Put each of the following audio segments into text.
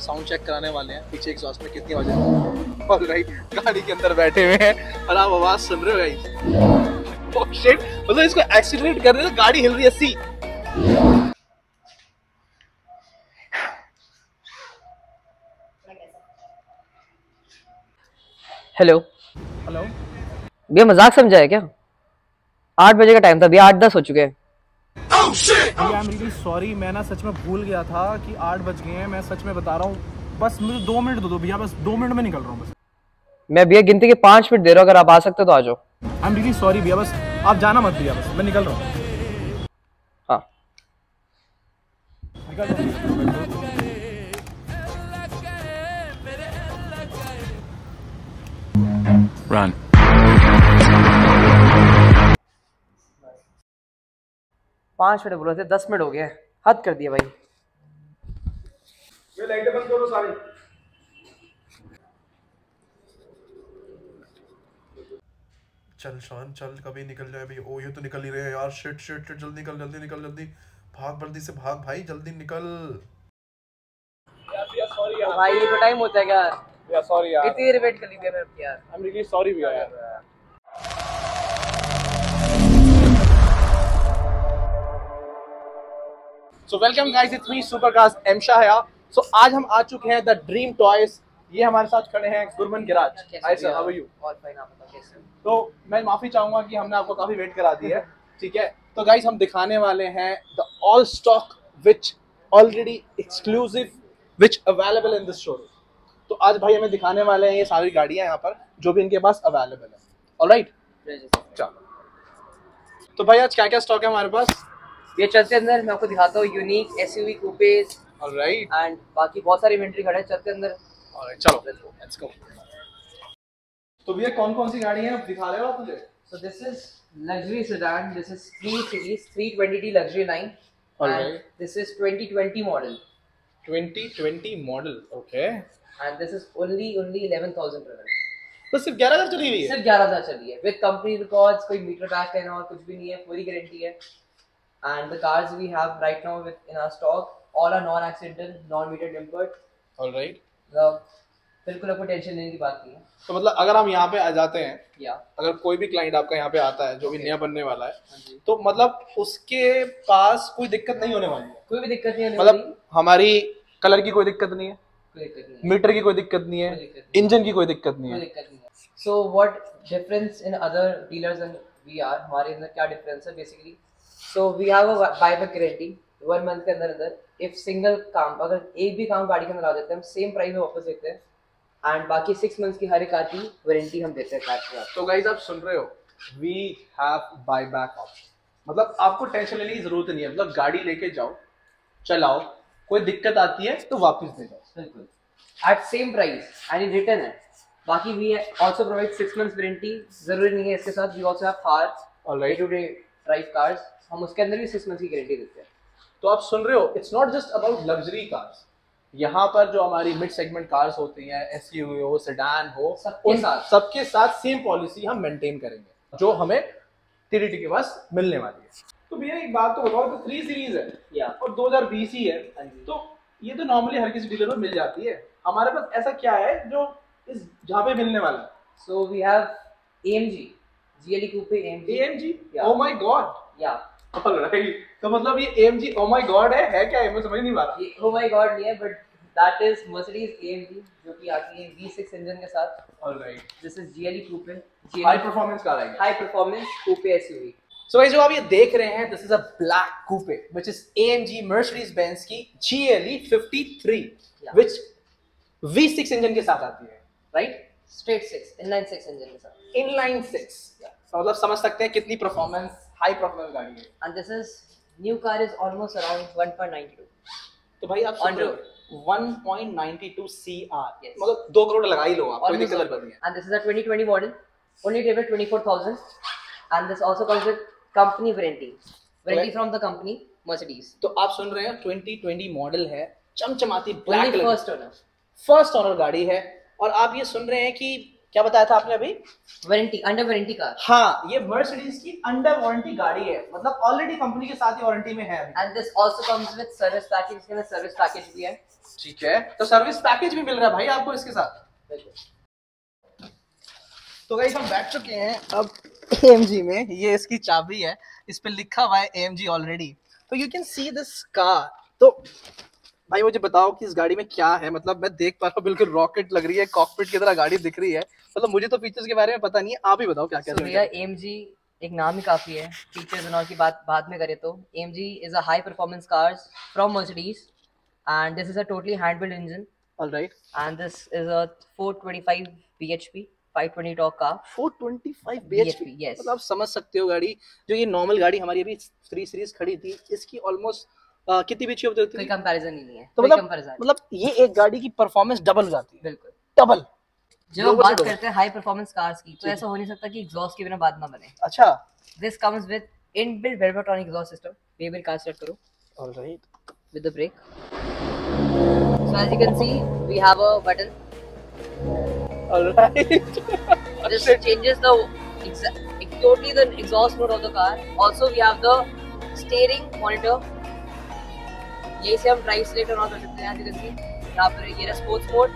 Sound check कराने वाले हैं पीछे एग्जॉस्ट में कितनी आवाज है। ऑलराइट, गाड़ी के अंदर बैठे हुए हैं और आप आवाज सुन रहे हो गाइस। ओह शिट, मतलब इसको एक्सीलरेट कर रहे थे, गाड़ी हिल रही है। सी हेलो हेलो भैया, मजाक समझा है क्या? 8 बजे का टाइम था भैया, 8:10 हो चुके हैं। सॉरी, मैं ना सच में भूल गया था कि 8 बज गए हैं। मैं सच में बता रहा हूँ, बस मुझे 2 मिनट दो भैया, बस 2 मिनट में निकल रहा हूँ। बस मैं भैया गिनती के 5 मिनट दे रहा हूँ, अगर आप आ सकते हो तो आ जाओ। आई एम रियली सॉरी भैया, बस आप जाना मत भैया, बस मैं निकल रहा हूँ। हाँ रन। पाँच मिनट बोल रहे थे, 10 मिनट हो गए, हद कर दिया भाई। ये लाइटें बंद करो सारी। चल शान चल, कभी निकल जाए भाई। ओ ये तो निकल ही रहे हैं यार। शिट शिट शिट, जल्दी निकल, जल्दी निकल, जल्दी भाग, जल्दी से भाग भाई, जल्दी निकल। यार सॉरी यार भाई, ये तो टाइम होता है यार। यार सॉरी यार, कितनी देर वेट कर ली मैंने यार। आई एम रियली सॉरी भैया यार। So welcome guys, it's me supercars एमशा है। सो आज हम आ चुके हैं द ड्रीम टॉयज। ये हमारे साथ खड़े हैं Gurman garage. Hi sir, how are you? All fine, आप बताओ कैसे? तो मैं माफी चाहूंगा कि हमने आपको काफी वेट करा दी है। ठीक है, तो गाइस हम दिखाने वाले हैं the all stock which already exclusive which available in this showroom. तो आज भाई हमें दिखाने वाले हैं ये सारी गाड़ियां यहाँ पर जो भी इनके पास अवेलेबल है। ऑलराइट, चलो तो भाई आज क्या क्या स्टॉक है हमारे पास, ये चलते अंदर मैं आपको दिखाता हूँ। Unique SUV coupes, alright, and बाकी बहुत सारी इन्वेंटरी खड़े हैं। चलते अंदर, ऑलराइट चलो, लेट्स गो। तो भैया कौन-कौन सी गाड़ी हैं दिखा रहे हो आप मुझे? So this is luxury sedan, this is 3 series 320D luxury line, alright, this is 2020 model, 2020 model, okay, and this is only 11000 रुपए। तो सिर्फ 11000 चली रही है, सिर्फ 11000 चली है विद कंपनी रिकॉर्ड्स, कोई मीटर टैग है और कुछ भी नहीं है, पूरी गारंटी है। And the cars we have right now with in our stock all are non-accidental, non-meter numbered. All right. बिल्कुल आपको टेंशन लेने की बात नहीं है। तो मतलब अगर हम यहाँ पे आ जाते हैं, yeah. अगर कोई भी क्लाइंट आपका यहाँ पे आता है जो भी नया बनने वाला है, तो मतलब उसके पास कोई दिक्कत नहीं होने वाली है। कोई भी दिक्कत नहीं, मतलब हमारी कलर की कोई दिक्कत नहीं है, मीटर की कोई दिक्कत नहीं है, इंजन की कोई दिक्कत नहीं है। So what difference in other dealers and we are, हमारे अंदर क्या डिफरेंस है basically? So we have a buyback guarantee 1 month के अंदर। if single काम, अगर एक भी काम गाड़ी के अंदर आ जाता है, हम सेम प्राइस में वापस देते हैं, एंड बाकी 6 मंथ्स की हर एक आती वारंटी हम देते हैं कार की। तो गाइस आप सुन रहे हो, we have buyback option, मतलब आपको टेंशन लेने की जरूरत नहीं है। मतलब गाड़ी लेके जाओ, चलाओ, कोई दिक्कत आती है तो वापस दे जाओ, बिल्कुल at same price and return है। बाकी we also provide 6 months warranty, जरूरी नहीं है इसके साथ। We also have Thar alright to drive cars, हम उसके अंदर भी 6 मंथ की गारंटी देते हैं। तो आप सुन रहे हो, it's not just about luxury cars. यहाँ पर जो हमारी मिड सेगमेंट कार्स होती हैं, एसयूवी हो, सेडान हो, सबके साथ सेम पॉलिसी हम मेंटेन करेंगे जो हमें टीडीटी के पास मिलने वाली है। तो भैया एक बात तो बताओ, तो 3 सीरीज है और 2020 ही है, तो ये तो नॉर्मली हर किसी डीलर में मिल जाती है। हमारे पास ऐसा क्या है जो इस जहाँ पे मिलने वाला है? So we have AMG, GLE coupe AMG. Oh my god, yeah Alright. तो मतलब ये AMG, oh my God है क्या? मैं समझ नहीं पा रहा। ये oh my God नहीं है, but that is Mercedes AMG जो कि आती है V6 इंजन के साथ। Alright. This is GLE Coupe, high performance car है। High performance coupe SUV। So guys, जो आप ये देख रहे हैं, this is a black coupe, which is AMG Mercedes-Benz की GLE 53, which V6 इंजन के साथ आती है, right? Straight six, inline six engine के साथ। Inline six, मतलब समझ सकते हैं कितनी performance, हाई परफॉर्मेंस गाड़ी है। And this is new car is almost around 1.92। तो भाई आप ऑन रोड 1.92 सीआर, मतलब 2 करोड़ लगा ही लो आप, कोई दिक्कत नहीं है। And this is a 2020 model, only table 24000, and this also comes with company warranty, warranty from the company Mercedes. तो आप सुन रहे हैं, 2020 मॉडल है, चमचमाती ब्लैक, फर्स्ट ओनर गाड़ी है। और आप ये सुन रहे हैं कि क्या बताया था आपने अभी? Warranty, under warranty car. हाँ, ये मर्सिडीज की अंडर वारंटी गाड़ी है, मतलब ऑलरेडी कंपनी के साथ ही वारंटी में है। And this also comes with service package, इसके अंदर सर्विस पैकेज भी है। ठीक है, तो सर्विस पैकेज भी मिल रहा है भाई आपको इसके साथ। तो गाइस हम बैठ चुके हैं अब एएमजी में। ये इसकी चाबी है, इस पे लिखा हुआ है एएमजी ऑलरेडी। तो you can see this car. तो भाई मुझे बताओ कि इस गाड़ी में क्या है, मतलब मैं देख पा रहा हूँ बिल्कुल रॉकेट लग रही है, कॉकपिट की तरह गाड़ी दिख रही है। मतलब मुझे तो फीचर्स के बारे में पता नहीं है, आप ही बताओ क्या क्या है। भैया एएमजी एक नाम ही काफी है, फीचर्स और की बात बाद में करें तो AMG is a high performance cars from Mercedes and this is a totally hand build engine. Alright, and this is a 425 bhp 520 torque का। 425 bhp, यस। मतलब आप समझ सकते हो गाड़ी, जो ये नॉर्मल गाड़ी हमारी अभी 3 सीरीज खड़ी थी, इसकी ऑलमोस्ट कितनी भी चीज होती है, कोई कंपैरिजन ही नहीं है। तो मतलब ये एक गाड़ी की परफॉर्मेंस डबल जाती है, बिल्कुल डबल। जब हम बात करते हैं हाई परफॉर्मेंस कार्स की, तो ऐसा हो नहीं सकता कि एग्जॉस्ट के बिना बात ना बने। अच्छा, this comes with inbuilt Valvetronic exhaust system. बेबल कार स्टार्ट करो। Alright, with the brake. So as you can see we have a button. Alright, this changes the totally the exhaust mode of the car. Also we have the steering monitor, ये से हम drive select और कर सकते हैं। जैसे यहाँ पर ये sports mode,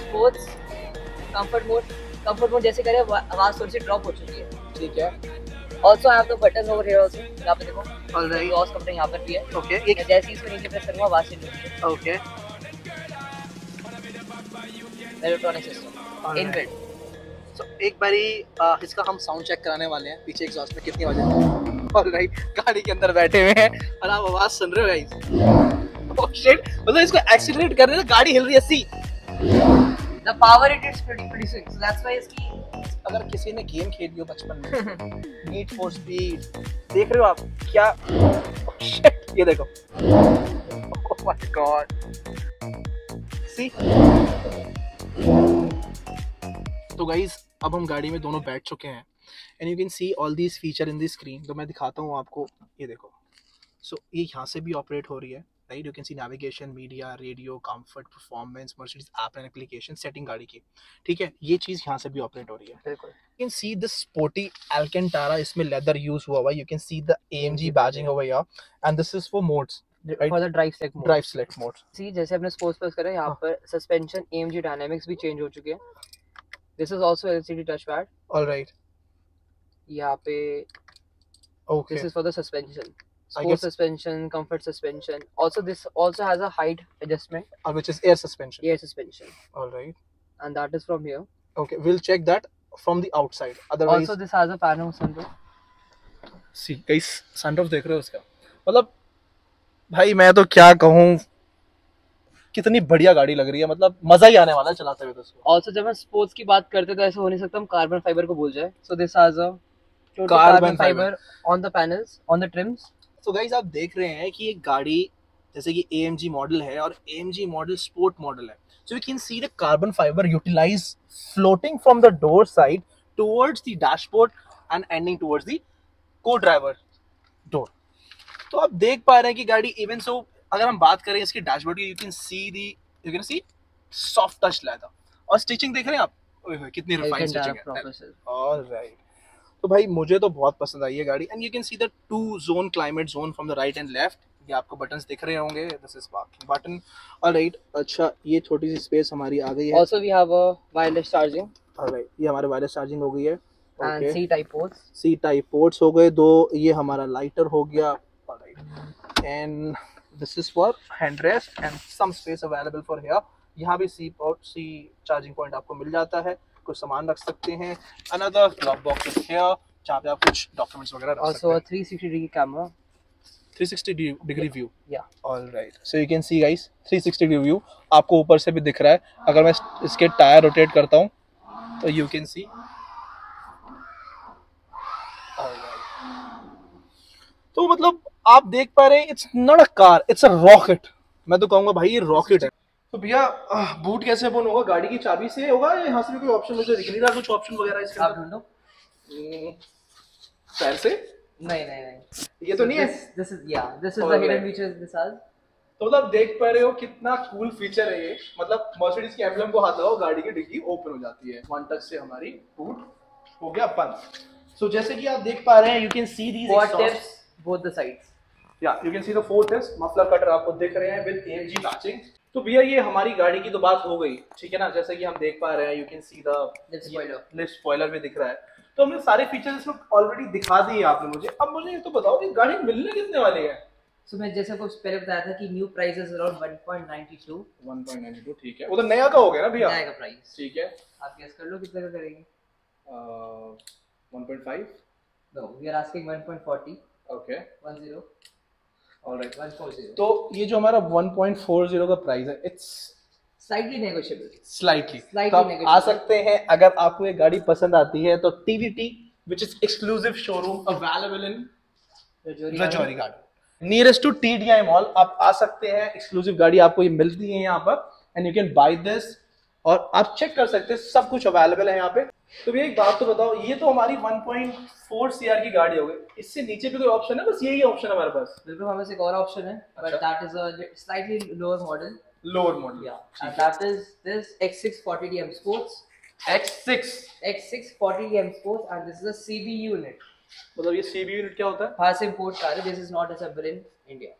sports, comfort mode. Comfort mode जैसे करें, आवाज थोड़ी सी ड्रॉप हो चुकी है। ठीक है, ऑल्सो आप तो बटन ओवर हियर आल्सो, यहाँ पे देखो ऑलराइट ऑस कंपनी यहाँ पर भी है। ओके, एक जैसे इसको नीचे प्रेस करूंगा आवाज से। Okay, electronic system inbuilt. So एक बारी इसका हम साउंड चेक कराने वाले हैं, पीछे एग्जॉस्ट में कितनी आवाज है। ऑलराइट, गाड़ी के अंदर बैठे हुए हैं और आप आवाज सुन रहे हो गाइस। ओह शिट, मतलब इसको एक्सीलरेट कर रहे हैं, गाड़ी हिल रही है। See the power it is producing, so that's why इसकी, अगर किसी ने गेम खेली हो बचपन में, नीड फॉर स्पीड, देख रहे हो आप क्या। ओह शिट, ये देखो, ओह माय गॉड, सी। तो गाइस अब हम गाड़ी में दोनों बैठ चुके हैं and you can see all these feature in the screen। तो मैं दिखाता हूँ आपको, ये देखो। सो ये यहाँ से भी ऑपरेट हो रही है, right. You can see navigation, media, radio, comfort, performance, Mercedes app and application, setting गाड़ी की। ठीक है, ये चीज़ यहाँ से भी ऑपरेट हो रही है, बिल्कुल। You can see the sporty एल्केंटारा, इसमें लेदर यूज हुआ हुआ। You can see the AMG badging over here and this is for modes, for the drive select mode, drive select mode. See जैसे अपने स्पोर्ट्स प्लस करें, यहाँ पर suspension, AMG dynamics भी change हो चुके हैं। This is also LCD touch pad. Alright, यहाँ पे okay, this is for the suspension, sport suspension, comfort suspension. Also this also has a height adjustment, which is air suspension, air suspension. Alright, and that is from here. Okay, we will check that from the outside. Otherwise also this has a panel sunroof. See guys, sunroof देख रहे हो इसका, मतलब भाई मैं तो क्या कहूं, कितनी बढ़िया गाड़ी लग रही है, मतलब मजा ही आने वाला है चलाते हुए इसको। आल्सो जब हम स्पोर्ट्स की बात करते हैं तो ऐसा हो नहीं सकता हम कार्बन फाइबर को भूल जाए। So this has a carbon fibre on the panels, on the trims. So guys आप देख रहे हैं कि ये गाड़ी जैसे कि एएमजी मॉडल है और एएमजी मॉडल स्पोर्ट मॉडल है। So you can see the carbon fibre utilise floating from the door side towards the dashboard and ending towards the को ड्राइवर डोर। तो आप देख पा रहे हैं कि गाड़ी इवन सो, अगर हम बात करें इसके डैशबोर्ड की, you can see soft touch leather और स्टिचिंग देख रहे हैं आप, ओए कितनी रिफाइंड स्टिचिंग है। ऑलराइट, तो भाई मुझे तो बहुत पसंद आई है गाड़ी। And you can see the 2 zone climate zone from the right and left, ये आपको बटन्स दिख रहे होंगे, this is parking button. Alright, अच्छा ये छोटी सी स्पेस हमारी आ गई है। Also we have a wireless charging. Alright, ये हमारे वायरलेस चार्जिंग हो गई है। एंड सी टाइप पोर्ट्स हो गए 2, ये हमारा लाइटर हो गया। Alright, and this is for hand rest and some space available for here. यहाँ भी सी चार्जिंग पॉइंट आपको मिल जाता है, कुछ सामान रख सकते हैं। Another glove box is here, जहाँ पे आप कुछ डॉक्यूमेंट्स वगैरह रख सकते हैं। Also 360 degree camera, 360 degree view. Yeah alright, so you can see guys 360 degree view आपको ऊपर से भी दिख रहा है। अगर मैं इसके टायर रोटेट करता हूँ तो यू कैन सी। तो मतलब आप देख पा रहे हैं, it's not a car, it's a rocket. मैं तो कहूंगा भाई ये रॉकेट है। तो भैया बूट कैसे ओपन होगा, गाड़ी की चाबी से होगा या यहाँ से भी कोई ऑप्शन मुझे दिख नहीं रहा, कुछ ऑप्शन वगैरह इसके आप ढूंढो। पैर से नहीं, ये तो नहीं है। This is the hidden features this आज। तो मतलब देख पा रहे हो कितना कूल फीचर है ये। मतलब मर्सिडीज के एम्बलम को हाथ लगाओ, गाड़ी की डिग्गी ओपन हो जाती है, वन टच से हमारी टूट हो गया बंद। सो जैसे कि आप देख पा रहे हैं, you can see these tips both the sides, yeah you can see the four tips, muffler cutter आपको दिख रहे हैं विद एएमजी मैचिंग। तो भैया ये हमारी गाड़ी की तो बात हो गई, ठीक है ना। जैसे कि हम देख पा रहे हैं, you can see the spoiler, spoiler में दिख रहा है। तो हमने सारे फीचर्स ऑलरेडी दिखा दिए आपने मुझे। अब मुझे ये तो बताओ कि गाड़ी मिलने कितने वाली है। So, मैं जैसे आपको पहले बताया था कि न्यू प्राइस इज अराउंड 1.92, ठीक है। वो तो नया का हो गया ना भैया, नया का प्राइस, ठीक है। आप गेस कर लो कितने का करेंगे। 1.5, no we are asking 1.40, okay 10, alright 140। तो ये जो हमारा 1.40 का प्राइस है, इट्स स्लाइटली नेगोशिएबल, स्लाइटली आ सकते हैं। अगर आपको ये गाड़ी पसंद आती है तो TVT which is exclusive showroom available in Rajouri garden nearest to TDI mall, आप आ सकते हैं। एक्सक्लूसिव गाड़ी आपको ये मिलती है यहाँ पर, and you can buy this, और आप चेक कर सकते हैं, सब कुछ अवेलेबल है यहाँ पे। तो भैया एक बात तो बताओ, ये तो हमारी 1.4 सीआर की गाड़ी हो गई, इससे नीचे भी कोई ऑप्शन है? बस यही ऑप्शन है हमारे पास। बिल्कुल, हमारे पास एक और ऑप्शन है, but that is a slightly lower model, lower model, yeah that is this X640D M Sport, X640D M Sport, and this is a CB unit. मतलब ये CB यूनिट क्या होता है? हाँ, से इंपोर्ट कार है, this is not assembled in India.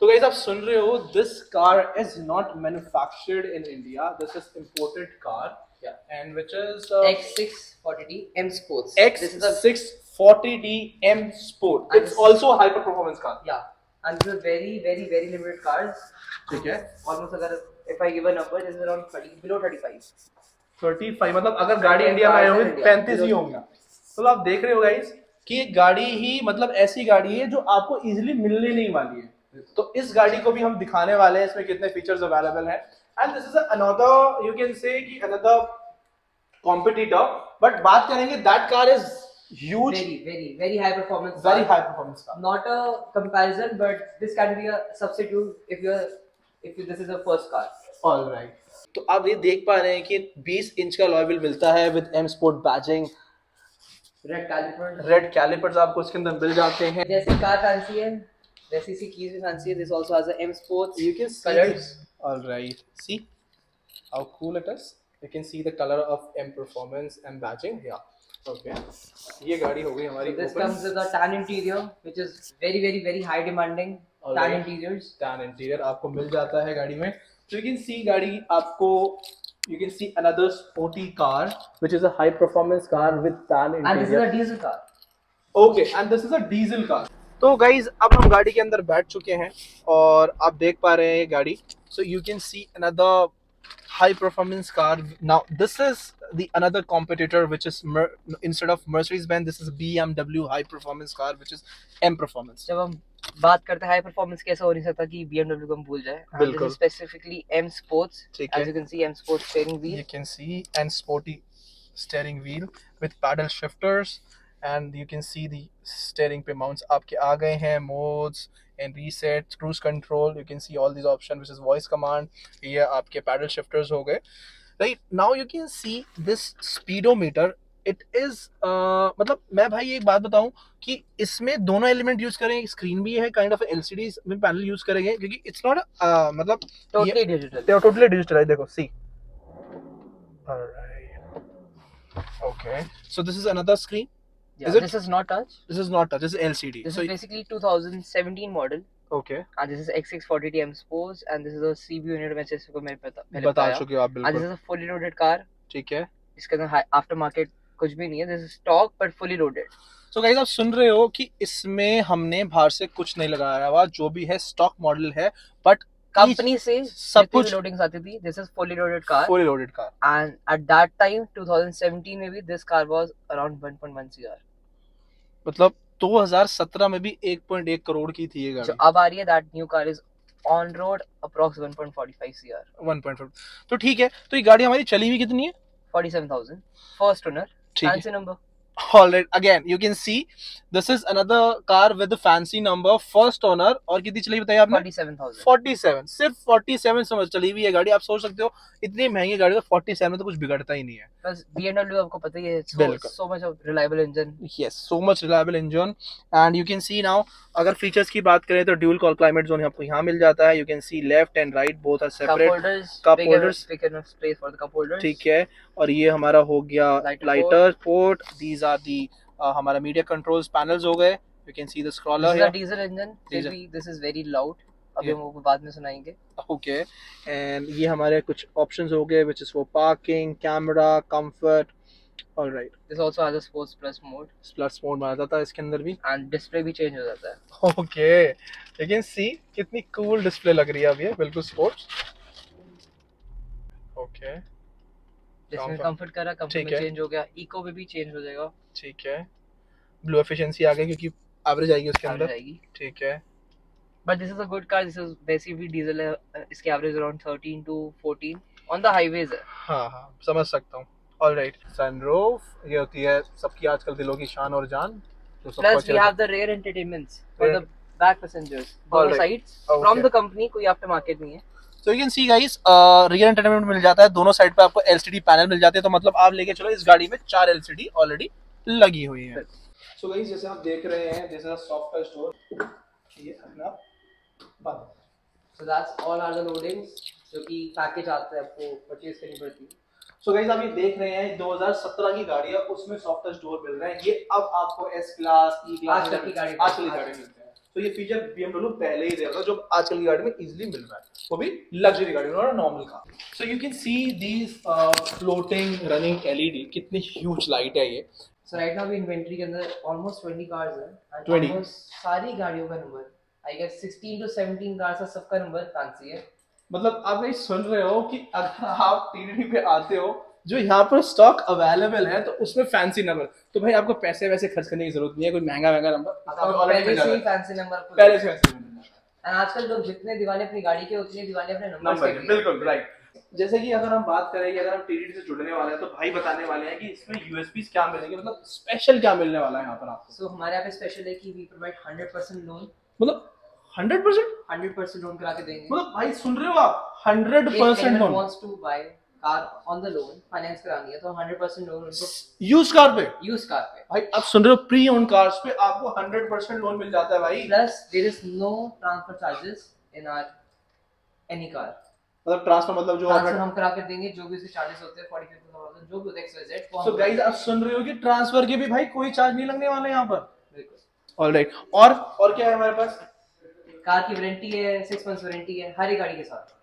तो guys आप सुन रहे हो, this car is not manufactured in India, this is imported car, and which is X640D M Sport, X640D M Sport, it's also hyper performance car, yeah and this is very very very limited cars, ठीक है। Almost अगर if I give a number, this is around 30, below 35, मतलब अगर गाड़ी India में आई होगी 35 ही होगी। तो आप देख रहे हो गाइस कि गाड़ी ही मतलब ऐसी गाड़ी है जो आपको इजीली मिलने नहीं वाली है। तो इस गाड़ी को भी हम दिखाने वाले हैं, इसमें कितने फीचर्स अवेलेबल हैं, and this is another, you can say कि अनदर कॉम्पिटिटर, बट बात करेंगे that car is huge, very very very high performance, very high performance car, not a comparison, but this can be a substitute if you this is a first car, alright. तो आप ये देख पा रहे हैं कि 20 इंच का Loy wheel मिलता है with M Sport badging, red callipers आपको इसके अंदर मिल जाते हैं। जैसे कार फैंसी है वैसी सी कीज भी फैंसी है। This also has a M Sport, you can colours, alright, see how cool it is, you can see the colour of M performance and badging, yeah okay. ये गाड़ी हो गई हमारी। This comes with a tan interior which is very very very high demanding, tan interiors, tan interior आपको मिल जाता है गाड़ी में। सो यू कैन सी गाड़ी आपको, you can see another sporty car which is a high performance car with tan interior, and this is a diesel car, okay, and this is a diesel car। तो guys अब हम गाड़ी के अंदर बैठ चुके हैं और आप देख पा रहे हैं ये गाड़ी। So you can see another high performance car, now this is the another competitor which is instead of Mercedes-Benz this is BMW high performance car which is M performance। जब हम बात करते हैं हाई परफॉर्मेंस, कैसा हो नहीं सकता कि BMW को हम भूल जाए। बिल्कुल, specifically M Sport, as you can see M Sport steering wheel, you can see and sporty steering wheel with paddle shifters, and you can see the steering पे mounts आपके आ गए हैं, modes and reset, cruise control, you can see all these options which is voice command, ये आपके paddle shifters हो गए। Right now you can see this speedometer, it is मतलब मैं भाई एक बात बताऊं कि इसमें दोनों एलिमेंट यूज करेंगे, स्क्रीन भी है, काइंड ऑफ LCD में पैनल यूज करेंगे, क्योंकि इट्स नॉट मतलब टोटली डिजिटल, टोटली डिजिटल है। देखो see, alright, okay, so this is another screen, this is not touch, this is not touch, this is LCD, this is basically 2017 model, okay, and this is X640D M Sport, and this is a CB unit, मैच इसको मैं बता चुके हो आप, बिल्कुल, and this is a fully loaded car, ठीक है। इसका तो आफ्टर मार्केट कुछ भी नहीं है, this is stock but fully loaded. So guys आप सुन रहे हो कि इसमें हमने बाहर से कुछ नहीं लगाया हुआ, जो भी है स्टॉक मॉडल है, बट कंपनी से सब कुछ लोडिंग्स आती थी। This is fully loaded car, fully loaded car, and at that time 2017 में भी this car was around 1.1 CR, मतलब 2017 में भी 1.1 करोड़ की थी ये गाड़ी। जो अब आ रही है that new car is on road approx 1.45 CR, 1.4। तो ठीक है, तो ये गाड़ी हमारी चली हुई कितनी है? 47,000, first owner, fancy number, All right, again you can see this is another car with a fancy number, first owner. और कितनी चली बताइए आपने? 47,000. 47, सिर्फ 47 समझ चली हुई है गाड़ी। आप सोच सकते हो इतनी महंगी गाड़ी तो 47 में तो कुछ बिगड़ता ही नहीं है। बस BMW आपको पता ही है, so much of reliable engine. Yes, so much reliable engine. And you can see now, अगर फीचर्स की बात करें तो ड्यूल कॉल क्लाइमेट जोन आपको यहाँ मिल जाता है। You can see left and right both are separate. Cup holders, ठीक है। और ये हमारा हो गया lighter port. These are the हमारा मीडिया कंट्रोल्स पैनल्स हो गए। You can see the scroller है। Diesel engine, this is very loud, अभी हम वो बाद में सुनाएंगे। ओके, एंड ये हमारे कुछ ऑप्शंस हो गए which is for parking, camera, comfort. Alright, this also has a sports plus mode. Plus mode माना जाता है इसके अंदर भी, एंड डिस्प्ले भी चेंज हो जाता है। ओके, यू कैन सी कितनी कूल डिस्प्ले लग रही है अब, ये बिल्कुल स्पोर्ट्स। ओके, इसमें कंफर्ट करा, कंफर्ट में चेंज हो गया, इको में भी चेंज हो जाएगा। ठीक है, ब्लू एफिशिएंसी आ गई क्योंकि एवरेज आएगी उसके अंदर, ठीक है। But this is a good car, this is basically diesel है, इसकी average around 13 to 14 on the highways है। हां हां, समझ सकता हूं। ऑलराइट, सनरूफ ये होती है सबकी आजकल दिलों की शान और जान। तो सब plus we have the rear entertainments for the back passengers, both sides from the company, कोई आफ्टर मार्केट नहीं है। तो you can see guys, rear entertainment मिल जाता है, दोनों साइड पे आपको एलसीडी पैनल मिल जाते हैं। तो मतलब आप लेके चलो इस गाड़ी में 4 एलसीडी ऑलरेडी लगी हुई है। सो गाइस, जैसे आप देख रहे हैं, this is a software store. ये अपना बंद, so that's all are the loadings जो कि पैकेज आता है, आपको परचेस करनी पड़ती है। सो गाइस, आप ये देख रहे हैं 2017 की गाड़ी है, उसमें सॉफ्टवेयर स्टोर मिल रहा है। ये अब आपको एस क्लास, ई क्लास की गाड़ी आजकल गाड़ी मिलती है। तो ये फीचर BMW पहले ही देगा, जो आजकल की गाड़ी में इजीली मिल रहा है, वो भी लग्जरी गाड़ी में और normal car. So you can see these floating running LED, कितनी ह्यूज लाइट है ये। सो राइट नाउ इन्वेंटरी के अंदर ऑलमोस्ट 20 कार्स हैं, एंड ऑलमोस्ट सारी गाड़ियों का number I guess 16 to 17 cars का सबका नंबर फैंसी है। मतलब आप ये सुन रहे हो कि अगर आप TDI पे आते हो, जो यहाँ पर स्टॉक अवेलेबल है, तो उसमें फैंसी नंबर, तो भाई आपको पैसे वैसे खर्च करने की जरूरत नहीं है, कोई महंगा महंगा नंबर, पहले से फैंसी नंबर। और आजकल लोग जितने दिवाले अपनी गाड़ी के, उतने दिवाले अपने नंबर के। बिल्कुल राइट। जैसे कि अगर हम बात करें कि अगर हम TDI से जुड़ने वाले हैं, तो भाई बताने वाले हैं कि इसमें यूएसपीस क्या मिलेंगे, मतलब स्पेशल क्या मिलने वाला है यहाँ पर आपको। सो हमारे यहाँ पे स्पेशल है कि वी प्रोवाइड 100% लोन, मतलब 100% लोन करा के देंगे। मतलब भाई सुन रहे हो आप, 100% loan car on the loan finance करानी है, तो 100% लोन उनको यूज कार पे भाई आप सुन रहे हो, प्री ओन कार्स पे आपको 100% लोन मिल जाता है भाई। Plus there is no transfer charges in our any car. मतलब ट्रांसफर, मतलब जो हम करा के देंगे, जो भी उसके चार्जेस होते हैं 45,000 जो भी होता है XYZ। सो गाइस, आप सुन रहे हो कि ट्रांसफर के भी भाई कोई चार्ज नहीं लगने वाला है यहां पर। बिल्कुल। ऑलराइट, और क्या है हमारे पास? कार की वारंटी है, 6 मंथ्स वारंटी है हर एक गाड़ी के साथ।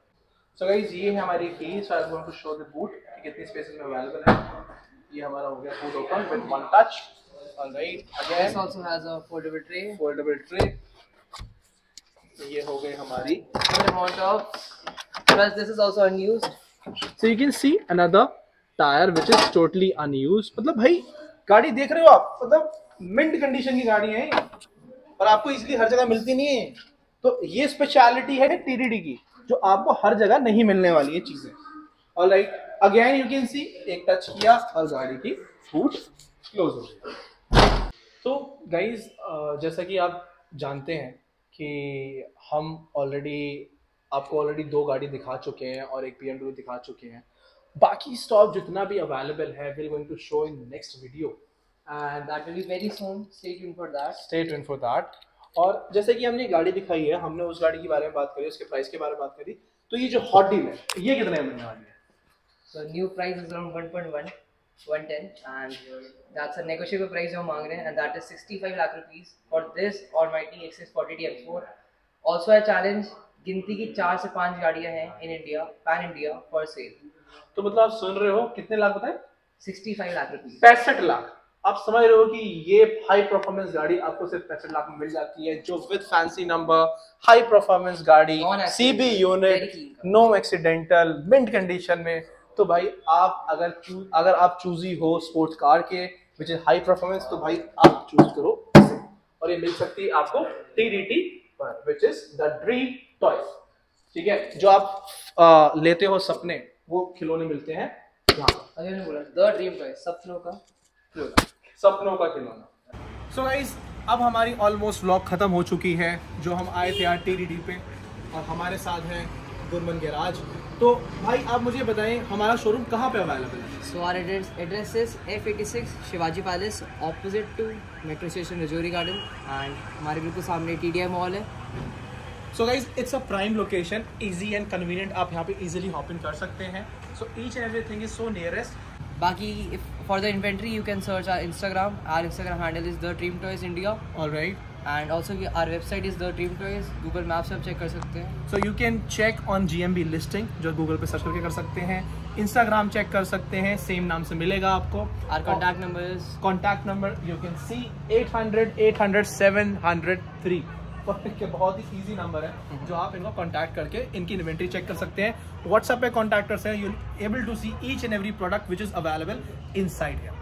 सो गाइस, ये है हमारी key, so I am going to show the boot कि कितनी स्पेसेस में अवेलेबल है। ये हमारा हो गया boot open with one touch. Alright, again it also has a foldable tray. ये हो गई हमारी amount of, plus this is also unused. So you can see another tyre which is totally unused. मतलब भाई गाड़ी देख रहे हो आप, मतलब मिंट कंडीशन की गाड़ी है और आपको इजीली हर जगह मिलती नहीं है। तो ये स्पेशलिटी है TDI की, जो आपको हर जगह नहीं मिलने वाली है चीजें। और like again you can see, एक टच किया और गाड़ी की बूट क्लोज हो गई। तो गाइज, जैसा कि आप जानते हैं कि हम आपको ऑलरेडी 2 गाड़ी दिखा चुके हैं और एक BMW दिखा चुके हैं। बाकी स्टॉक जितना भी अवेलेबल है we are going to show in next video, and that will be very soon. Stay tune for that. और जैसे कि हमने गाड़ी दिखाई है, हमने उस गाड़ी के बारे में बात करी, उसके प्राइस के बारे में बात करी। तो ये जो हॉट डील है, ये कितने में मिलने वाली है? So new price is around 1.1 110, and that's a negotiable price जो हम मांग रहे हैं, and that is 65 lakh rupees for this almighty X640D M Sport। Also a challenge, गिनती की 4 से 5 गाड़ियां हैं in India, pan India for sale. तो मतलब आप सुन रहे हो, कितने लाख बताएं? 65 लाख रुपीस, 65 लाख। आप समझ रहे हो कि ये हाई परफॉर्मेंस गाड़ी आपको सिर्फ 65 लाख में मिल जाती है, जो with fancy number, high performance गाड़ी, CB unit, no accidental, mint condition में। तो भाई आप अगर आप चूजी हो स्पोर्ट्स कार के विच इज हाई परफॉर्मेंस, तो भाई आप चूज करो इसे। और ये मिल सकती है आपको TDI पर, which is the dream toys. ठीक है, जो आप लेते हो सपने, वो खिलौने मिलते हैं। ड्रीम टॉयज सब लोग का सपनों का खिलौना। सो गाइस, अब हमारी ऑलमोस्ट व्लॉग खत्म हो चुकी है, जो हम आए थे आज TDI पे, और हमारे साथ हैं गुरमन गैराज। तो भाई आप मुझे बताएं, हमारा शोरूम कहाँ पे अवेलेबल है? So our address is F86 Shivaji palace opposite to metro station Rajouri garden, and हमारे बिल्कुल सामने TDI मॉल है। So guys, it's a prime location, easy and convenient, आप यहाँ पे इजीली हॉप इन कर सकते हैं। So each and everything is so nearest. बाकी for the inventory you can search our Instagram handle is the dream toys India. Alright, and also our website is the Dream Toyz, Google Maps से आप check कर सकते हैं। So you can check on GMB listing, जो Google पे search करके कर सकते हैं। Instagram चेक कर सकते हैं, सेम नाम से मिलेगा आपको। Our contact number you can see 800 800 703। बहुत ही easy number है, जो आप इनको contact करके इनकी inventory चेक कर सकते हैं। WhatsApp पे contact कर सकते हैं, you'll able to see each and every product which is available inside here।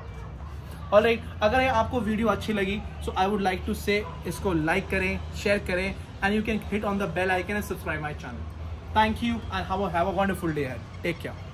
Alright, अगर आपको वीडियो अच्छी लगी so I would like to say इसको लाइक करें, शेयर करें, and you can hit on the bell icon and subscribe my channel. Thank you and have a wonderful day ahead. Take care.